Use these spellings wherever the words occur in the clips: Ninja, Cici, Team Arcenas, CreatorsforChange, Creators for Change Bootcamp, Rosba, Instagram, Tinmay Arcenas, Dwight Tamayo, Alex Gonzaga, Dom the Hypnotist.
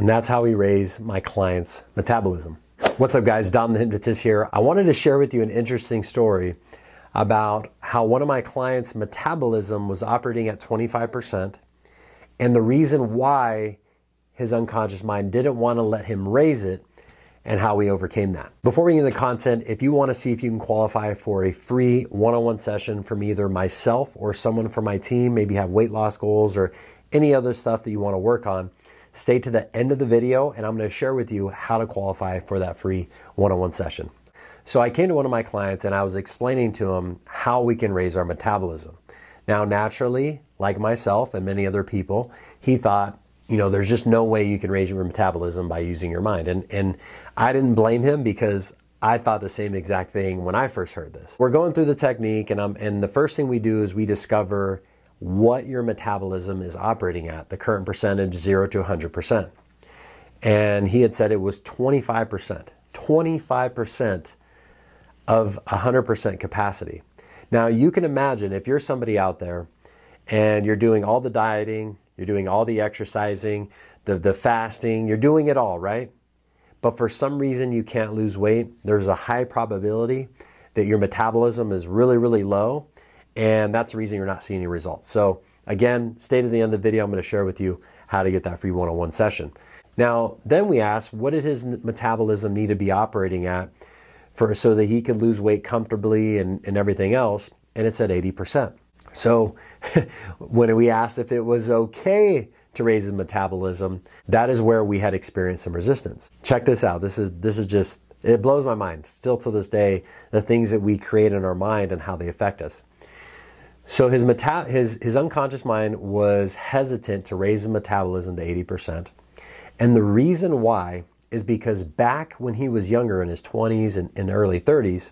And that's how we raise my clients' metabolism. What's up guys, Dom the Hypnotist here. I wanted to share with you an interesting story about how one of my clients' metabolism was operating at 25%, and the reason why his unconscious mind didn't want to let him raise it and how we overcame that. Before we get into the content, if you want to see if you can qualify for a free one-on-one session from either myself or someone from my team, maybe have weight loss goals or any other stuff that you want to work on, stay to the end of the video and I'm going to share with you how to qualify for that free one-on-one session. So I came to one of my clients and I was explaining to him how we can raise our metabolism. Now naturally, like myself and many other people, he thought, you know, there's just no way you can raise your metabolism by using your mind. And I didn't blame him because I thought the same exact thing when I first heard this. We're going through the technique and the first thing we do is we discover what your metabolism is operating at, the current percentage, 0 to 100%. And he had said it was 25%, 25% of 100% capacity. Now you can imagine if you're somebody out there and you're doing all the dieting, you're doing all the exercising, the fasting, you're doing it all, right? But for some reason you can't lose weight. There's a high probability that your metabolism is really, really low, and that's the reason you're not seeing any results. So again, stay to the end of the video. I'm going to share with you how to get that free one-on-one session. Now, then we asked, what did his metabolism need to be operating at so that he could lose weight comfortably and everything else? And it's at 80%. So when we asked if it was okay to raise his metabolism, that is where we had experienced some resistance. Check this out. This is just, it blows my mind still to this day, the things that we create in our mind and how they affect us. So his unconscious mind was hesitant to raise his metabolism to 80%. And the reason why is because back when he was younger in his 20s and early 30s,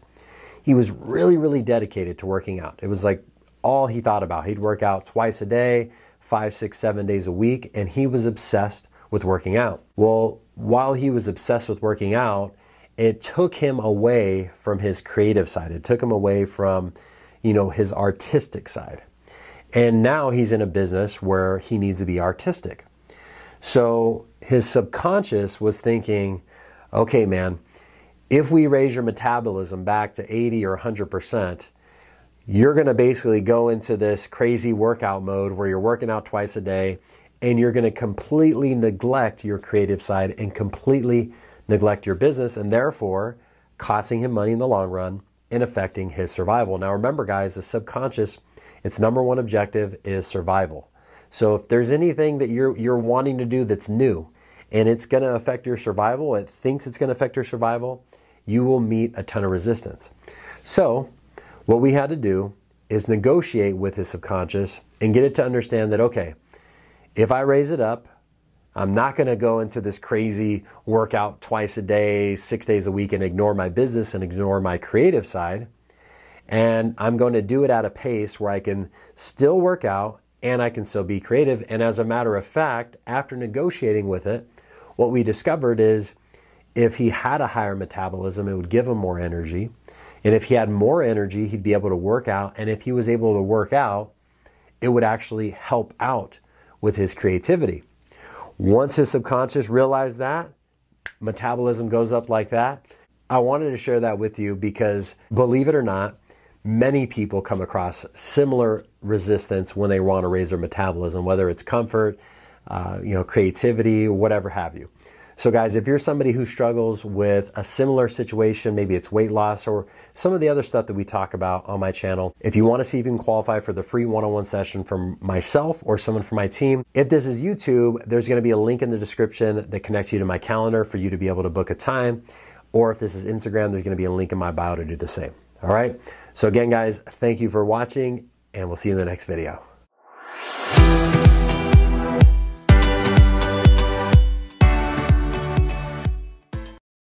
he was really, really dedicated to working out. It was like all he thought about. He'd work out twice a day, 5, 6, 7 days a week, and he was obsessed with working out. Well, while he was obsessed with working out, it took him away from his creative side. It took him away from, you know, his artistic side. And now he's in a business where he needs to be artistic. So his subconscious was thinking, okay, man, if we raise your metabolism back to 80 or 100%, you're going to basically go into this crazy workout mode where you're working out twice a day and you're going to completely neglect your creative side and completely neglect your business, and therefore costing him money in the long run and affecting his survival. Now remember guys, the subconscious, its #1 objective is survival. So if there's anything that you're wanting to do that's new and it's going to affect your survival, it thinks it's going to affect your survival, you will meet a ton of resistance. So what we had to do is negotiate with his subconscious and get it to understand that, okay, if I raise it up, I'm not going to go into this crazy workout twice a day, 6 days a week and ignore my business and ignore my creative side. And I'm going to do it at a pace where I can still work out and I can still be creative. And as a matter of fact, after negotiating with it, what we discovered is if he had a higher metabolism, it would give him more energy. And if he had more energy, he'd be able to work out. And if he was able to work out, it would actually help out with his creativity. Once his subconscious realized that, metabolism goes up like that. I wanted to share that with you because, believe it or not, many people come across similar resistance when they want to raise their metabolism, whether it's comfort, you know, creativity, whatever have you. So guys, if you're somebody who struggles with a similar situation, maybe it's weight loss or some of the other stuff that we talk about on my channel, if you want to see if you can qualify for the free one-on-one session from myself or someone from my team, if this is YouTube, there's going to be a link in the description that connects you to my calendar for you to be able to book a time. Or if this is Instagram, there's going to be a link in my bio to do the same. All right. So again, guys, thank you for watching and we'll see you in the next video.